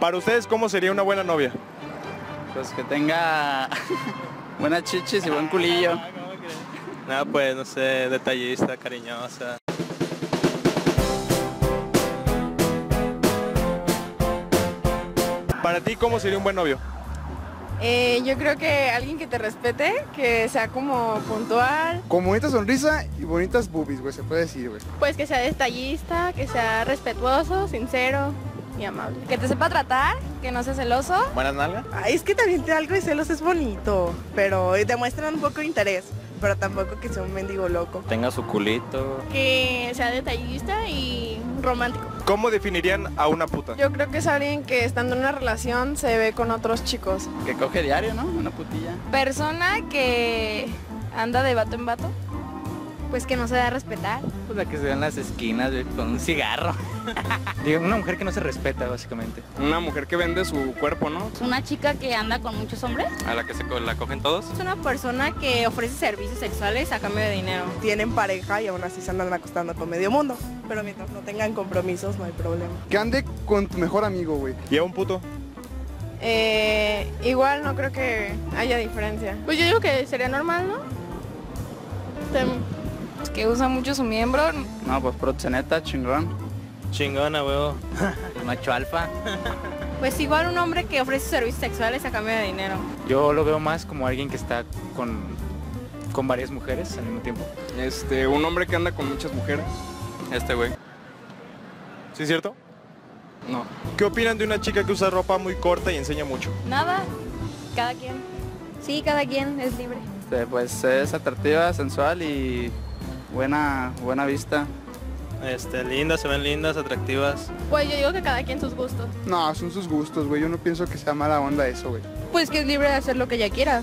Para ustedes, ¿cómo sería una buena novia? Pues que tenga buenas chichis y buen culillo. Nada, pues, no sé, detallista, cariñosa. Para ti, ¿cómo sería un buen novio? Yo creo que alguien que te respete, que sea como puntual. Con bonita sonrisa y bonitas boobies, güey, se puede decir, güey. Pues que sea detallista, que sea respetuoso, sincero y amable. Que te sepa tratar, que no sea celoso. Buenas nalgas. Ay, es que también te algo de celos es bonito, pero demuestran un poco de interés, pero tampoco que sea un mendigo loco. Tenga su culito. Que sea detallista y romántico. ¿Cómo definirían a una puta? Yo creo que es alguien que estando en una relación se ve con otros chicos. Que coge diario, ¿no? Una putilla. Persona que anda de vato en vato, pues que no se da a respetar. Pues la que se ve en las esquinas con un cigarro. Digo, una mujer que no se respeta, básicamente. Una mujer que vende su cuerpo, ¿no? Una chica que anda con muchos hombres. A la que se la cogen todos. Es una persona que ofrece servicios sexuales a cambio de dinero. Tienen pareja y aún así se andan acostando con medio mundo. Pero mientras no tengan compromisos, no hay problema. Que ande con tu mejor amigo, güey. ¿Y a un puto? Igual no creo que haya diferencia. Pues yo digo que sería normal, ¿no? Que usa mucho su miembro. No, pues proxeneta, chingón. Chingona, huevo. El macho alfa. Pues igual un hombre que ofrece servicios sexuales a cambio de dinero. Yo lo veo más como alguien que está con varias mujeres al mismo tiempo. Un hombre que anda con muchas mujeres. Este güey. ¿Sí es cierto? No. ¿Qué opinan de una chica que usa ropa muy corta y enseña mucho? Nada. Cada quien. Sí, cada quien es libre. Pues es atractiva, sensual y... Buena vista. Lindas, se ven lindas, atractivas. Pues yo digo que cada quien sus gustos. No, son sus gustos, güey. Yo no pienso que sea mala onda eso, güey. Pues que es libre de hacer lo que ella quiera.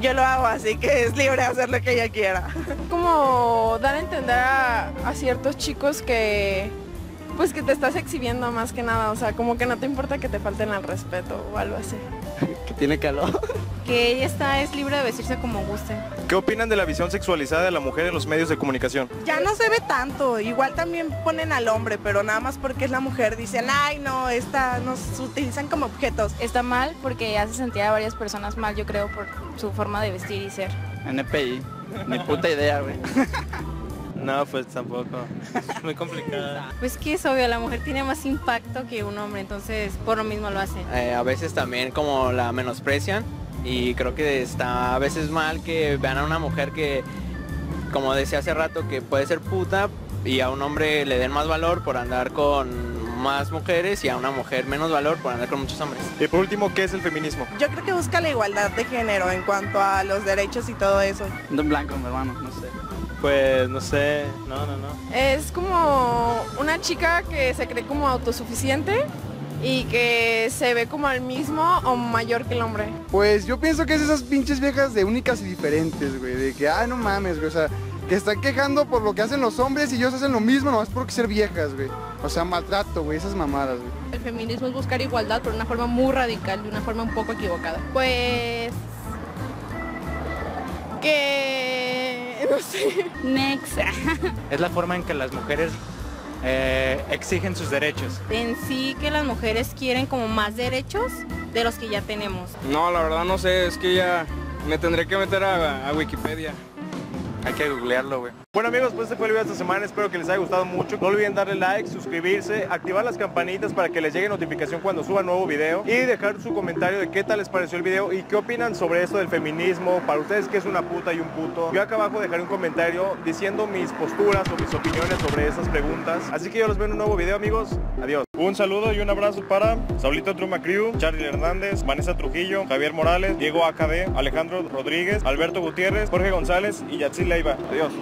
Yo lo hago, así que es libre de hacer lo que ella quiera. Como dar a entender a ciertos chicos que... Pues que te estás exhibiendo más que nada. O sea, como que no te importa que te falten al respeto o algo así. Que tiene calor. Que ella es libre de vestirse como guste. ¿Qué opinan de la visión sexualizada de la mujer en los medios de comunicación? Ya no se ve tanto, igual también ponen al hombre, pero nada más porque es la mujer, dicen, ay no, esta nos utilizan como objetos. Está mal porque hace sentir a varias personas mal, yo creo, por su forma de vestir y ser. NPI, ni puta idea, güey. No, pues tampoco, es muy complicada. Pues que es obvio, la mujer tiene más impacto que un hombre, entonces por lo mismo lo hacen. A veces también como la menosprecian. Y creo que está a veces mal que vean a una mujer que, como decía hace rato, que puede ser puta y a un hombre le den más valor por andar con más mujeres y a una mujer menos valor por andar con muchos hombres. Y por último, ¿qué es el feminismo? Yo creo que busca la igualdad de género en cuanto a los derechos y todo eso. En blanco, hermano, no sé. Pues no sé, no. Es como una chica que se cree como autosuficiente. Y que se ve como el mismo o mayor que el hombre. Pues yo pienso que es esas pinches viejas de únicas y diferentes, güey. De que, ay, no mames, güey. O sea, que están quejando por lo que hacen los hombres y ellos hacen lo mismo, nomás porque ser viejas, güey. O sea, maltrato, güey, esas mamadas, güey. El feminismo es buscar igualdad, pero de una forma muy radical, de una forma un poco equivocada. Pues... que... no sé. Next. Es la forma en que las mujeres... exigen sus derechos. En sí que las mujeres quieren como más derechos de los que ya tenemos. No, la verdad no sé, es que ya me tendré que meter a Wikipedia. Hay que googlearlo, güey. Bueno amigos, pues este fue el video de esta semana, espero que les haya gustado mucho. No olviden darle like, suscribirse, activar las campanitas para que les llegue notificación cuando suba nuevo video y dejar su comentario de qué tal les pareció el video y qué opinan sobre esto del feminismo, para ustedes qué es una puta y un puto. Yo acá abajo dejaré un comentario diciendo mis posturas o mis opiniones sobre esas preguntas. Así que yo los veo en un nuevo video amigos, adiós. Un saludo y un abrazo para Saulito Trumacriu, Charlie Hernández, Vanessa Trujillo, Javier Morales, Diego Acade, Alejandro Rodríguez, Alberto Gutiérrez, Jorge González y Yatsil Leiva. Adiós.